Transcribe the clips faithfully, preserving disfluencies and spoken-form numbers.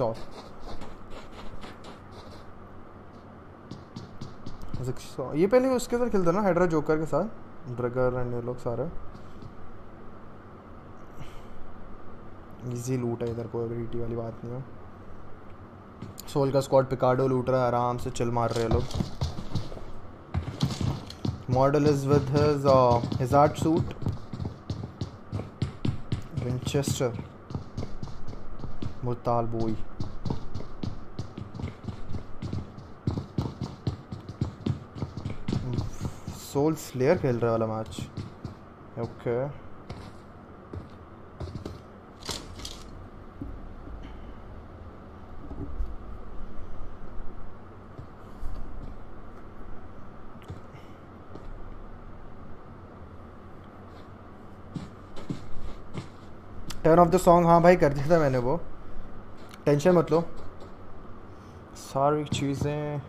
shot. ये पहले उसके साथ खेलता ना हाइड्रा जोकर के साथ, ड्रगर एंड ये लोग सारे। इजी लूट है इधर, कोई ग्रीटी वाली बात नहीं है। सोल का स्क्वाड पिकाडो लूट रहा है, आराम से चिल मार रहे हैं लोग। Model is with his his art suit Winchester mortal boy. Soul slayer खेल रहा वाला match, okay. Turn off the song, हाँ भाई कर दिया था मैंने, वो टेंशन मत लो, सारी चीज़ें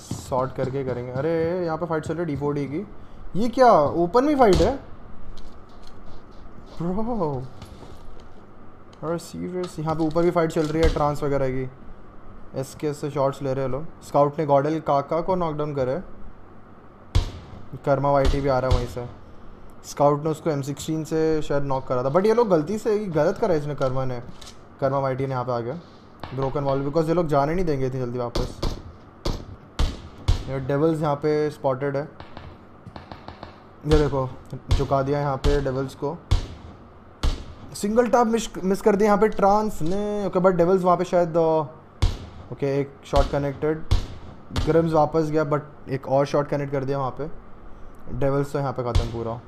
शॉर्ट करके करेंगे। अरे यहाँ पे फाइट चल रही है डी फोर डी की, ये क्या ओपन में फाइट है ब्रो? अरे सीरियस, यहाँ पे ऊपर भी फाइट चल रही है ट्रांस वगैरह की। एस के एस से शॉट्स ले रहे हैं लोग। स्काउट ने गॉडल काका को नॉकडाउन करे, कर्मा वाईटी भी आ रहा है वहीं से। स्काउट ने उसको एम सिक्सटीन से शायद नॉक करा था, बट ये लोग गलती से गलत करा इसने, कर्मा ने, कर्मा वाईटी ने यहाँ पे आ गया। ब्रोकन वॉल, बिकॉज ये लोग जाने नहीं देंगे इतनी जल्दी वापस। ये डेवल्स यहाँ पे स्पॉटेड है, ये देखो झुका दिया यहाँ पे डेवल्स को। सिंगल टैप मिस मिस कर दिया यहाँ पे ट्रांस ने, ओके। बट डेवल्स वहाँ पे शायद, ओके एक शॉट कनेक्टेड, ग्रिम्स वापस गया बट एक और शॉट कनेक्ट कर दिया वहाँ पे। डेवल्स तो यहाँ पे खत्म पूरा।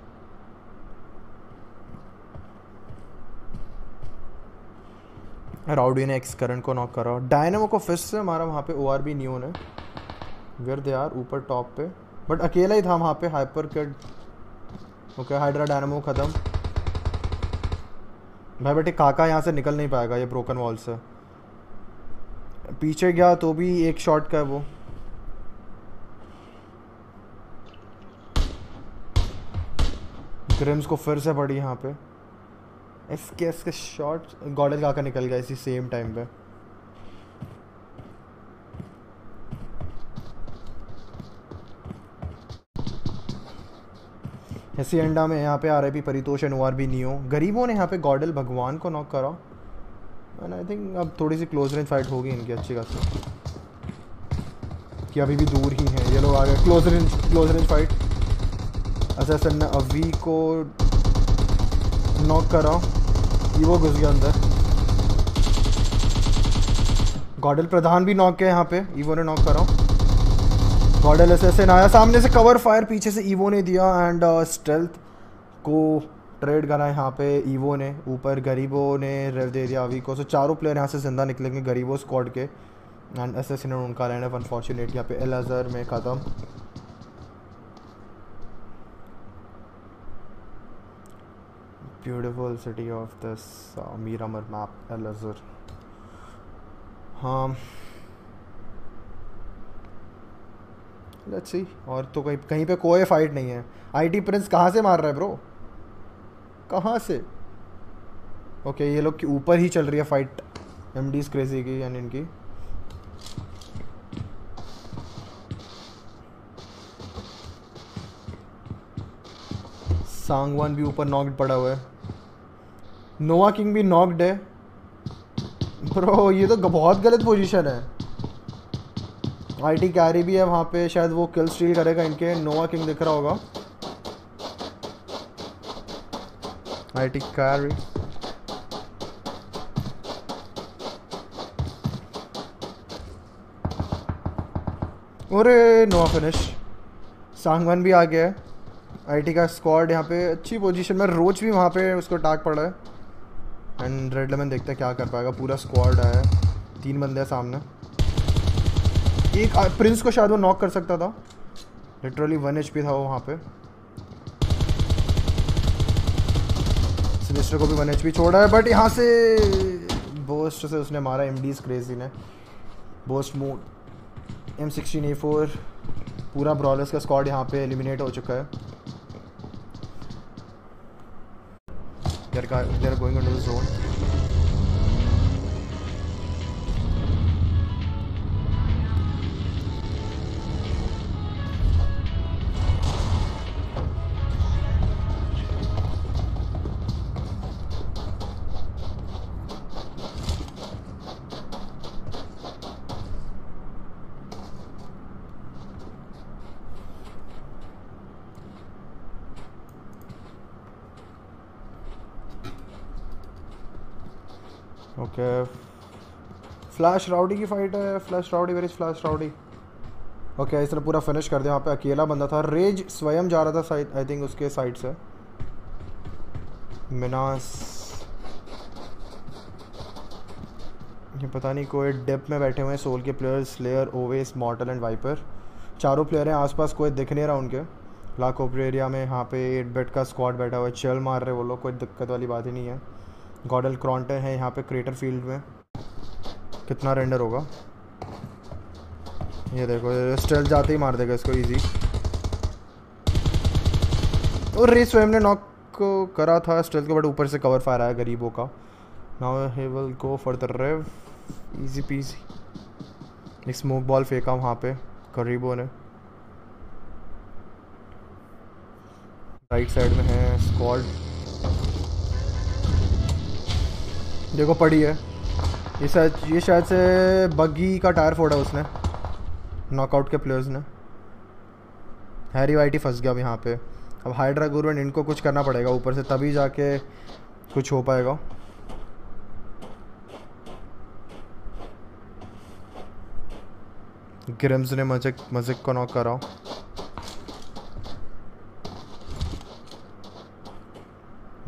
राउडी ने एक्स करंट को नॉक करा, डायनेमो को फिर से हमारा वहाँ पे ओ आर बी न्यू ने गर्द यार ऊपर टॉप पे, बट अकेला ही था वहाँ पे hyper cut. Okay hydra dynamo ख़त्म। भाई बेटे काका यहाँ से निकल नहीं पाएगा, ये ब्रोकन वॉल से पीछे गया तो भी एक शॉट का है वो। ग्रिम्स को फिर से पड़ी यहाँ पे, एस के एस के शॉट, गॉडल काका निकल गया इसी सेम टाइम पे। ऐसी अंडा में यहाँ पे आ रहे भी परितोष एंड वार भी नहीं हो। गरीबों ने यहाँ पे गॉडल भगवान को नॉक करा एंड आई थिंक अब थोड़ी सी क्लोज रेंज फाइट होगी इनकी अच्छी खासी, कि अभी भी दूर ही है ये लोग। आ गए close range, close range fight. अच्छा सर ने अभी को नॉक करा, ये वो घुस गया अंदर। गॉडल प्रधान भी नॉक है यहाँ पे, ईवो ने नॉक करा। गॉडल एस एस एन आया सामने से, कवर फायर पीछे से ईवो ने दिया एंड स्टेल्थ को ट्रेड करा यहाँ पे ईवो ने। ऊपर गरीबो ने रेव दे दिया अवी को, सो चारों प्लेयर यहाँ से जिंदा निकलेंगे गरीबो स्क्वाड के। एंड एस एस एन उनका लैंड है अनफॉर्चुनेट यहाँ पे एल अजहर में ख़त्म। Beautiful city of this Miramar map El Azahar. हाँ लेट्स सी, और तो कहीं कहीं पे कोई फाइट नहीं है। आईटी प्रिंस कहाँ से मार रहा है ब्रो, कहाँ से? ओके okay, ये लोग के ऊपर ही चल रही है फाइट एमडी's क्रेजी की यानी इनकी। सांगवान भी ऊपर नॉक्ड पड़ा हुआ है, नोवा किंग भी नॉक्ड है। ब्रो ये तो बहुत गलत पोजीशन है। आईटी कैरी भी है वहाँ पे, शायद वो किल स्टील करेगा इनके। नोवा किंग दिख रहा होगा, आईटी कैरी। अरे नोवा फिनिश। सांगवान भी आ गया है, आईटी का स्क्वाड यहाँ पे अच्छी पोजीशन में। रोज भी वहाँ पे उसको अटैक पड़ा है एंड रेड लेमन देखता है क्या कर पाएगा। पूरा स्क्वाड आया है, तीन बंदे हैं सामने। एक प्रिंस को शायद वो नॉक कर सकता था, लिटरली वन एच पी था वो वहाँ पे। सिनिस्टर को भी वन एच पी छोड़ा है बट यहाँ से बोस्ट से उसने मारा एमडी's क्रेजी ने। Boost mode M sixteen A four. पूरा ब्रॉलर्स का स्क्वाड यहाँ पे एलिमिनेट हो चुका है। They're, they're going into the zone. Okay flash rowdy की फाइट है। Flash rowdy very flash rowdy. Okay इसने पूरा फिनिश कर दिया। वहाँ पे अकेला बंदा था, रेज स्वयं जा रहा था साइड, आई थिंक उसके साइड से मिनास, ये पता नहीं कोई डेप में बैठे हुए हैं। सोल के player slayer OS मॉर्टल and wiper चारों प्लेयर हैं। आसपास कोई दिख नहीं रहा उनके। लाख ओपर एरिया में यहाँ पे एट बिट का स्क्वाड बैठा हुआ है, चल मार रहे वो लोग, कोई दिक्कत वाली बात ही नहीं है। गॉडल क्रॉन्टन है यहाँ पे क्रेटर फील्ड में। कितना रेंडर होगा ये देखो, स्टेल्थ जाते ही मार देगा इसको इजी। और रेस स्वयं ने नॉक करा था स्टेल्थ को, बट ऊपर से कवर फायर आया गरीबों का। Now he will go for the rev, easy peasy. एक स्मोक बॉल फेंका वहाँ पे गरीबों ने। राइट साइड में है स्क्वाड, देखो पड़ी है। ये शायद ये शायद से बग्गी का टायर फोड़ा उसने, नॉकआउट के प्लेयर्स ने। हैरी वाइटी फंस गया अब यहाँ पे। अब हाइड्रा गुरु इनको कुछ करना पड़ेगा ऊपर से, तभी जाके कुछ हो पाएगा। ग्रिम्स ने मजिक मजिक को नॉक करा।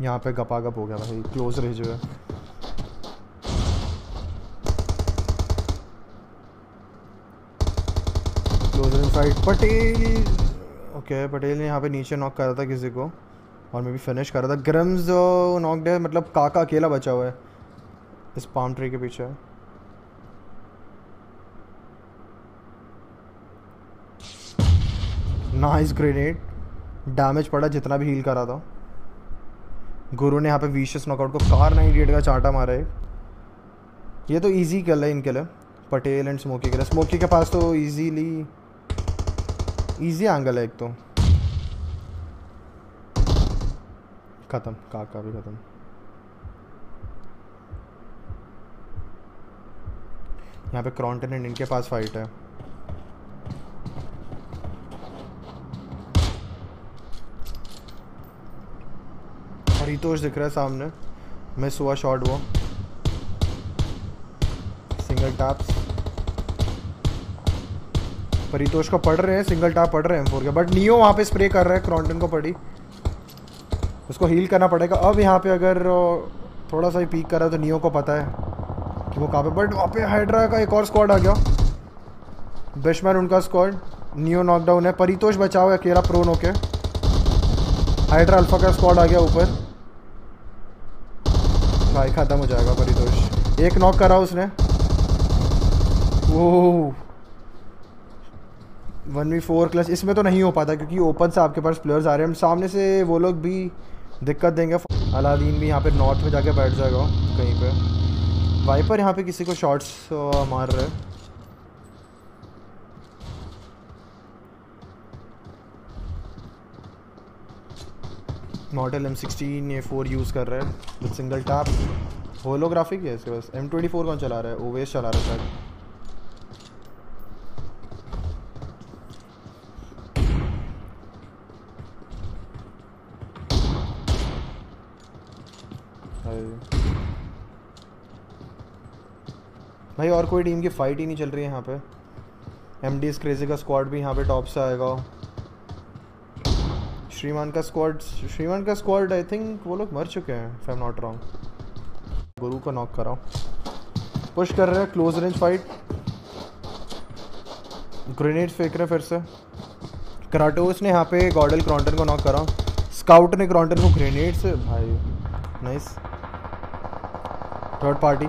यहाँ पे गपागप हो गया भाई, क्लोज रेंज है। Close range fight. Patel okay Patel ने यहाँ पे नीचे नॉक करा था किसी को, और मैं भी फिनिश करा था। ग्रम्स नॉक है, मतलब काका अकेला बचा हुआ है इस पाम ट्री के पीछे। नाइस ग्रेनेड, डैमेज पड़ा जितना भी हील करा था। गुरु ने यहाँ पे विशेष नॉकआउट को कार नाइनटी एट का चाटा मारा है। ये तो इजी कल है इनके लिए, पटेल एंड स्मोकी के लिए। स्मोकी के पास तो इजीली इजी एंगल है एक तो। खत्म, काका भी खत्म। यहाँ पे क्रॉन्टन एंड इनके पास फाइट है। रितोष दिख रहा है सामने, मिस हुआ शॉट वो। सिंगल टैप्स पर रितोष को पड़ रहे हैं, सिंगल टैप पड़ रहे हैं फोर के। बट नियो वहाँ पे स्प्रे कर रहा है, क्रॉन्टन को पड़ी, उसको हील करना पड़ेगा। अब यहाँ पे अगर थोड़ा सा ही पीक कर रहा है तो नियो को पता है कि वो कहाँ पे। बट वहाँ पे हाइड्रा का एक और स्क्वाड आ गया, बेशमैन उनका स्क्वाड। नियो नॉकडाउन है, परितोष बचा हुआ है अकेला प्रोन होके। हाइड्रा अल्फा का स्क्वाड आ गया ऊपर, भाई खत्म हो जाएगा परितोष। एक नॉक करा उसने, वो वन वी फोर क्लच इसमें तो नहीं हो पाता क्योंकि ओपन से आपके पास प्लेयर्स आ रहे हैं सामने से, वो लोग भी दिक्कत देंगे। अलादीन भी यहाँ पे नॉर्थ में जाके बैठ जाएगा कहीं पे। वाइपर यहाँ पे किसी को शॉट्स मार रहे हैं। मॉडल एम सिक्सटीन ये फोर यूज़ कर रहा है विद सिंगल टैप। होलोग्राफिक है इसके पास। एम ट्वेंटी फोर कौन चला रहा है, ओवेस चला रहा है शायद। भाई और कोई टीम की फाइट ही नहीं चल रही है यहाँ पे। एमडी's क्रेजी का स्क्वाड भी यहाँ पे टॉप से आएगा। श्रीमान का स्क्वाड श्रीमान का स्क्वाड आई थिंक वो लोग मर चुके हैं if I am not wrong. गुरु को नॉक कराओ, पुश कर रहे हैं, क्लोज रेंज फाइट। ग्रेनेड फेंक रहे हैं फिर से। क्राटोस ने यहाँ पे गॉडल क्रॉन्टन को नॉक कराओ। स्काउट ने क्रॉन्टन को ग्रेनेड से, भाई nice. Third party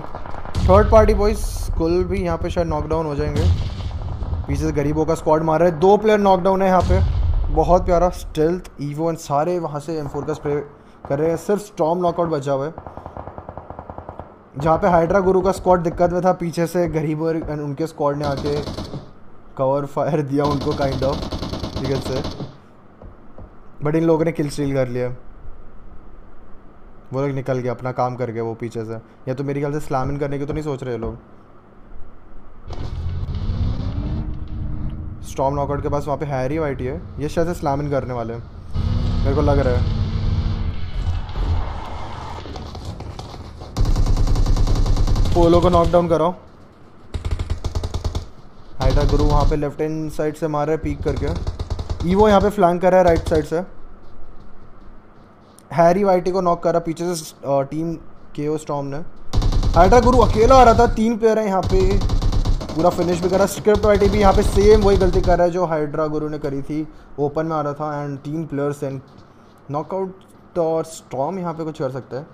third party boys कुल भी यहाँ पे शायद नॉकडाउन हो जाएंगे। पीछे गरीबों का स्क्वाड मार रहे हैं, दो प्लेयर नॉकडाउन है यहाँ पे। बहुत प्यारा। स्टेल्थ ईवो एंड सारे वहाँ से एम फोर का स्प्रे कर रहे हैं, सिर्फ स्टॉर्म नॉकआउट बचा हुआ है। जहाँ पे हाइड्रा गुरु का स्क्वाड दिक्कत में था, पीछे से गरीबों एंड उनके स्क्वाड ने आके कवर फायर दिया उनको, काइंड ऑफ ठीक है से। बट इन लोगों ने किल स्टील कर लिया, वो लोग निकल गए अपना काम करके वो पीछे से। या तो मेरे ख्याल से स्लैम इन करने की तो नहीं सोच रहे लोग। स्टॉर्म नॉकआउट के पास वहाँ पे हैरी वाइटी है, ये शायद स्लैम इन करने वाले हैं मेरे को लग रहा है। पोलो को नॉक डाउन कराओ। हाइड्रा गुरु वहाँ पे लेफ्ट हैंड साइड से मार रहा है पीक करके। ईवो यहाँ पे फ्लैंक कर रहा है राइट साइड से। हैरी वाइटी को नॉक कर रहा पीछे से टीम केओ स्टॉर्म ने। हाइड्रा गुरु अकेला आ रहा था, तीन प्लेयर है यहाँ पे, पूरा फिनिश भी कर रहा। स्क्रिप्ट वाइटी भी यहाँ पे सेम वही गलती कर रहा है जो हाइड्रा गुरु ने करी थी, ओपन में आ रहा था एंड तीन प्लेयर्स एंड नॉकआउट। और स्टॉर्म यहाँ पे कुछ कर सकता है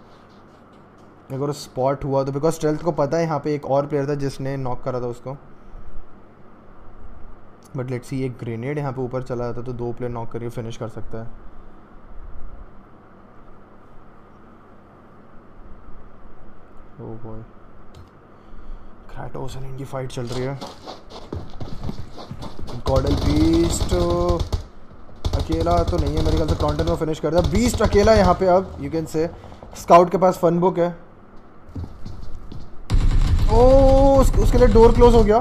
अगर स्पॉट हुआ तो, बिकॉज स्टेल्थ को पता है यहाँ पे एक और प्लेयर था जिसने नॉक करा था उसको। बट लेट्स सी, एक ग्रेनेड यहाँ पे ऊपर चला जाता तो दो प्लेयर नॉक करके फिनिश कर सकता है। ओह बॉय, क्रैटोस और इनकी फाइट चल रही है। गॉडल बीस्ट अकेला तो नहीं है मेरे ख्याल से, कॉन्टेंट में फिनिश कर दिया। बीस्ट अकेला यहाँ पे अब यू कैन से। स्काउट के पास फनबुक है। ओ उस, उसके लिए डोर क्लोज हो गया।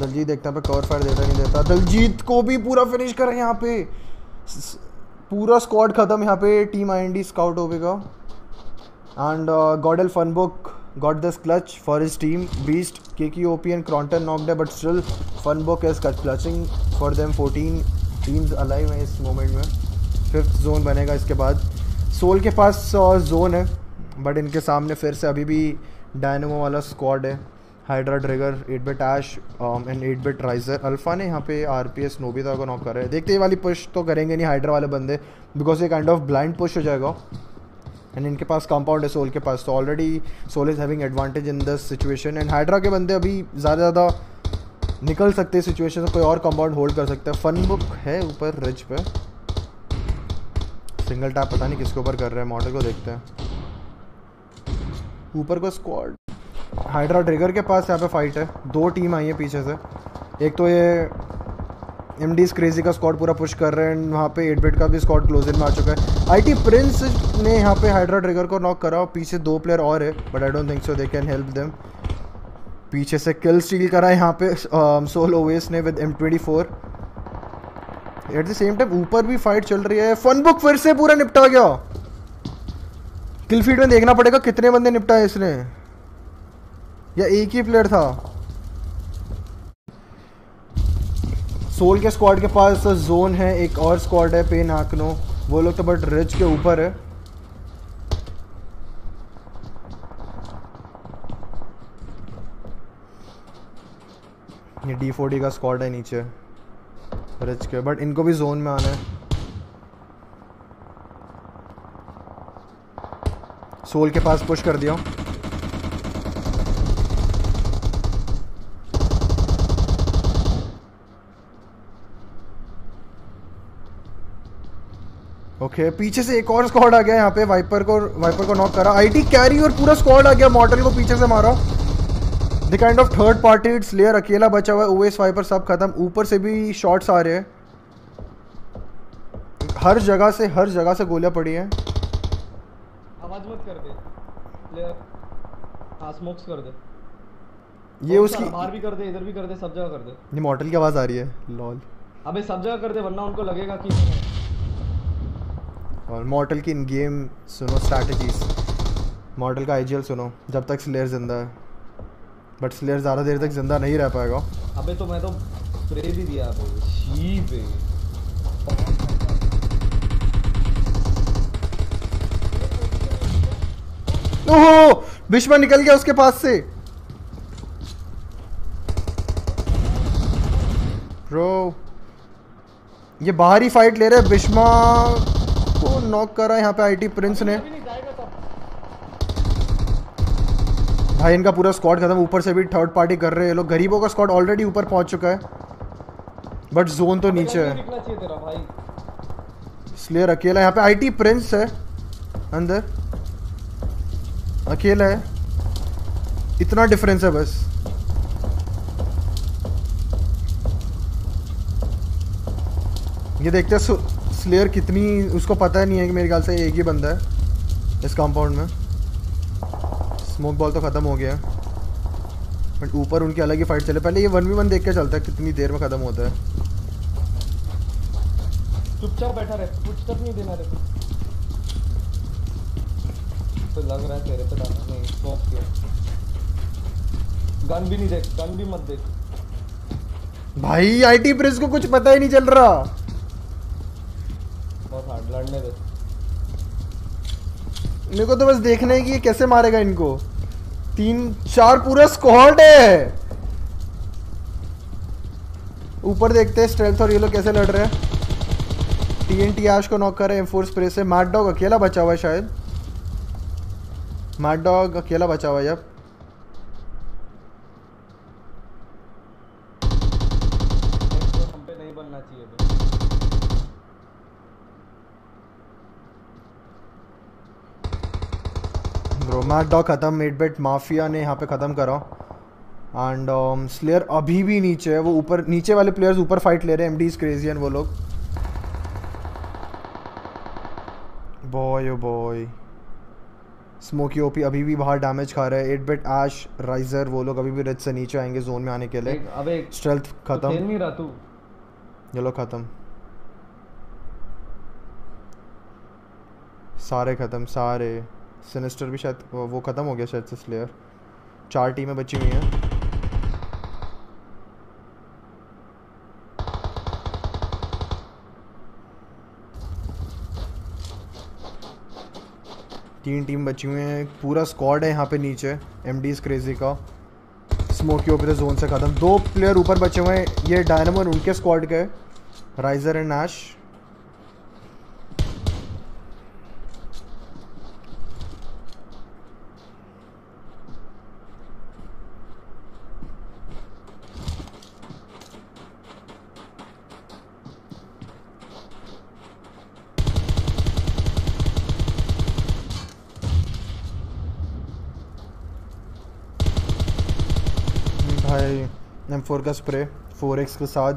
दलजीत देखता है कवर फायर देता नहीं देता। दलजीत को भी पूरा फिनिश कर रहे हैं यहाँ पे, पूरा स्क्वाड खत्म यहाँ पे टीम आईएनडी स्काउट हो गया। And गॉडल Funbook got this clutch for his team. Beast Keki OP and Kronten knocked है but still Funbook is clutching for them. Fourteen teams alive हैं इस मोमेंट में। फिफ्थ जोन बनेगा इसके बाद। सोल के पास जोन है बट इनके सामने फिर से अभी भी डायनेमो वाला स्क्वाड है। Hydra Drigger, eight bit Ash and eight bit Riser. Alpha ने यहाँ पे आरपीएस नोबिता को नॉक कर रहे हैं। देखते ये वाली पुश तो करेंगे नहीं हाइड्रा वाले बंदे, बिकॉज ये काइंड ऑफ ब्लाइंड पुश हो जाएगा एंड इनके पास कंपाउंड है सोल के पास। तो already soul is having advantage in this situation and hydra के बंदे अभी ज़्यादा ज़्यादा निकल सकते हैं सिचुएशन से, कोई और कंपाउंड होल्ड कर सकता है। फनबुक है ऊपर रिज पे, सिंगल टैप पता नहीं किसके ऊपर कर रहे हैं। मॉडल को देखते हैं ऊपर को स्क्वाड। हाइड्रा ड्रिगर के पास यहाँ पे फाइट है, दो टीम आई है पीछे से। एक तो ये एमडीज क्रेजी का स्क्वाड पूरा पुश कर रहे हैं एंड वहाँ पे एट बिट का भी स्क्वाड क्लोज इन में आ चुका है। आईटी प्रिंस ने यहाँ पे हाइड्रा ड्रिगर को नॉक करा, पीछे दो प्लेयर और है but I don't think so they can help them. पीछे से किल स्टील करा है यहाँ पे सोल ओएस ने with M twenty four. At the same time ऊपर भी फाइट चल रही है। फनबुक फिर से पूरा निपटा गया। किल फीड में देखना पड़ेगा कितने बंदे निपटाए इसने, या एक ही प्लेयर था। सोल के स्क्वाड के पास जोन है, एक और स्क्वाड है पेन आकनो, वो लोग तो बट रिज के ऊपर है। ये डी फोर डी का स्क्वाड है नीचे रिच के, बट इनको भी जोन में आना है। सोल के पास पुश कर दिया। ओके okay, पीछे से एक और स्क्वाड आ गया यहाँ पे। वाइपर को वाइपर को नॉक करा। आईटी कैरी और पूरा स्क्वाड आ गया। मॉर्टल को पीछे से मारा। The kind of third party slayer अकेला बचा हुआ है। ओएस वाइपर सब खत्म। ऊपर से भी शॉट्स आ रहे हैं, हर जगह से हर जगह से गोलियां पड़ी हैं। आवाज मत कर दे लेयर, हां स्मोक्स कर दे ये उसकी, बाहर भी कर दे इधर भी कर दे सब जगह कर दे। ये मॉर्टल की आवाज आ रही है लॉल। अबे सब जगह कर दे वरना उनको लगेगा कि। और मॉर्टल की इन गेम सुनो स्ट्रेटजीज, मॉर्टल का आईजीएल सुनो जब तक स्लेयर जिंदा है, बट स्लेयर ज़्यादा देर तक जिंदा नहीं रह पाएगा। अबे तो मैं तो स्प्रे भी दिया आपको शी पे। ओहो भीष्मा निकल गया उसके पास से। ब्रो ये बाहरी फाइट ले रहे हैं। भीष्मा को नॉक करा यहाँ पे आईटी प्रिंस ने। भाई इनका पूरा स्क्वाड खत्म। ऊपर से भी थर्ड पार्टी कर रहे हैं लोग। गरीबों का स्क्वाड ऑलरेडी ऊपर पहुंच चुका है बट जोन तो नीचे है। स्लेयर अकेला यहाँ पे। आईटी प्रिंस है अंदर अकेला है, इतना डिफरेंस है बस। ये देखते हैं स्लेयर कितनी, उसको पता नहीं है कि मेरे ख्याल से एक ही बंदा है इस कंपाउंड में। स्मोक बॉल तो ख़त्म हो गया बट ऊपर उनकी अलग ही फाइट चले। पहले ये वन वी वन देख के चलता है कितनी देर में ख़त्म होता है। चुपचाप बैठा रहे, कुछ तक नहीं देना रहे। लग रहा है तेरे पे डाल नहीं स्मोक किया। गन भी नहीं देख, गन भी मत देख भाई। आईटी प्रेस को कुछ पता ही नहीं चल रहा। बहुत हार्ड लड़ने दे मेरे को, तो बस देखना है कि ये कैसे मारेगा इनको। तीन चार पूरा स्क्वाड है ऊपर। देखते हैं स्ट्रेल्थ और ये लोग कैसे लड़ रहे हैं। टीएनटी आश को नॉक कर रहे हैं एम फोर स्प्रे से। मैट डॉग अकेला बचा हुआ है शायद। मैट डॉग अकेला बचा हुआ है जब। हम पे नहीं बनना चाहिए। ब्रो मैट डॉग खत्म। एट बिट माफिया ने यहाँ पे खत्म करा। एंड स्लेयर um, अभी भी नीचे है। वो ऊपर नीचे वाले प्लेयर्स ऊपर फाइट ले रहे हैं। एमडीज क्रेजी एंड वो लोग। Boy oh boy smoky OP अभी भी बाहर डैमेज खा रहे हैं। एट बिट ऐश राइजर वो लोग अभी भी रेड से नीचे आएंगे जोन में आने के लिए। अबे स्ट्रेल्थ खत्म, खेल नहीं रहा तू। ये लोग खत्म, सारे खत्म सारे। सिनिस्टर भी शायद वो खत्म हो गया शायद से। स्लेयर चार टीमें बची हुई हैं। तीन टीम बची हुई हैं। पूरा स्क्वाड है यहाँ पे नीचे। एमडीज क्रेजी का स्मोकी ओपी जोन से खत्म। दो प्लेयर ऊपर बचे हुए हैं। ये डायनामो उनके स्क्वाड के riser and ash. M four का स्प्रे फोर एक्स के साथ।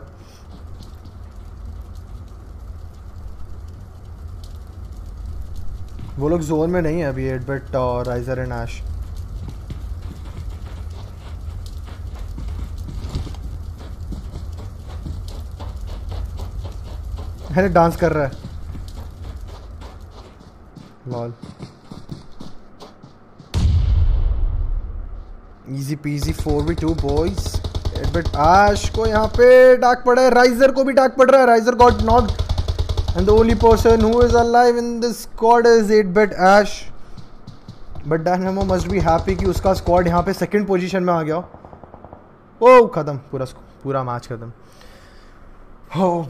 वो लोग जोन में नहीं है अभी। एट बिट और राइजर एंड ऐश। अरे डांस कर रहा है lol. Easy PG four V two boys. Eight bit ash को यहाँ पे डाक पड़ा है। राइजर को भी डाक पड़ रहा है। Riser got knocked and the only person who is alive in this squad is eight bit ash. But dynamo must be happy कि उसका स्क्वाड यहाँ पे सेकंड पोजीशन में आ गया। ओह खत्म पूरा पूरा मैच खत्म। Oh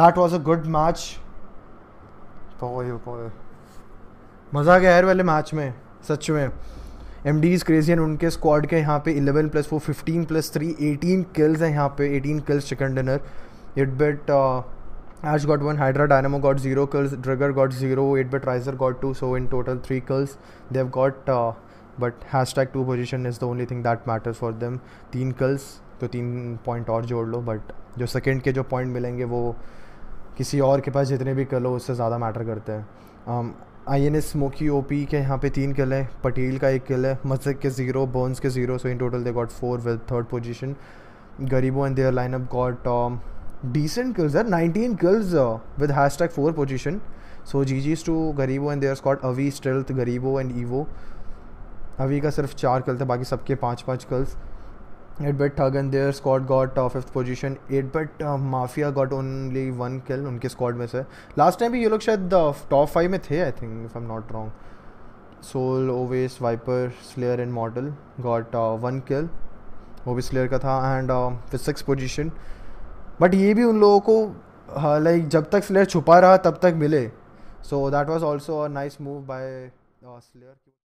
that was a good match. मज़ा आ गया यार वाले मैच में सच में। एमडीज क्रेजी एंड उनके स्क्वाड के यहाँ पे eleven plus four fifteen plus three eighteen kills हैं यहाँ पे। Eighteen kills chicken dinner. Eight bit ash got one. Hydra dynamo got zero kills. Drigger got zero. Eight bit riser got two. So in total three kills they have got. But hashtag to position is the only thing that matters for them. तीन kills तो तीन point और जोड़ लो। But जो second के जो point मिलेंगे वो किसी और के पास जितने भी किल हो उससे ज़्यादा मैटर करते हैं। um, I N S smoky O P के यहाँ पे तीन किल है। पटेल का एक किल है। मस्जिद के ज़ीरो। बर्न्स के ज़ीरो। So in total they got four with third position. गरीबो and their lineup got decent kills है। Nineteen kills with hashtag four position. So G GGs to गरीबो and their squad. Avi stealth गरीबो एंड ईवो। अवी का सिर्फ चार kill था बाकी सबके पाँच पाँच किल्स। एट बिट थगन their squad got fifth position. Eight bit mafia got only one किल उनके स्क्वाड में से। लास्ट टाइम भी ये लोग शायद टॉप फाइव में थे I think if I am not wrong. Soul Owais viper slayer and model got one kill. वो भी स्लेयर का था। एंड फिर सिक्स पोजीशन। बट ये भी उन लोगों को लाइक uh, जब तक स्लेयर छुपा रहा तब तक मिले। So that was also a nice move by slayer.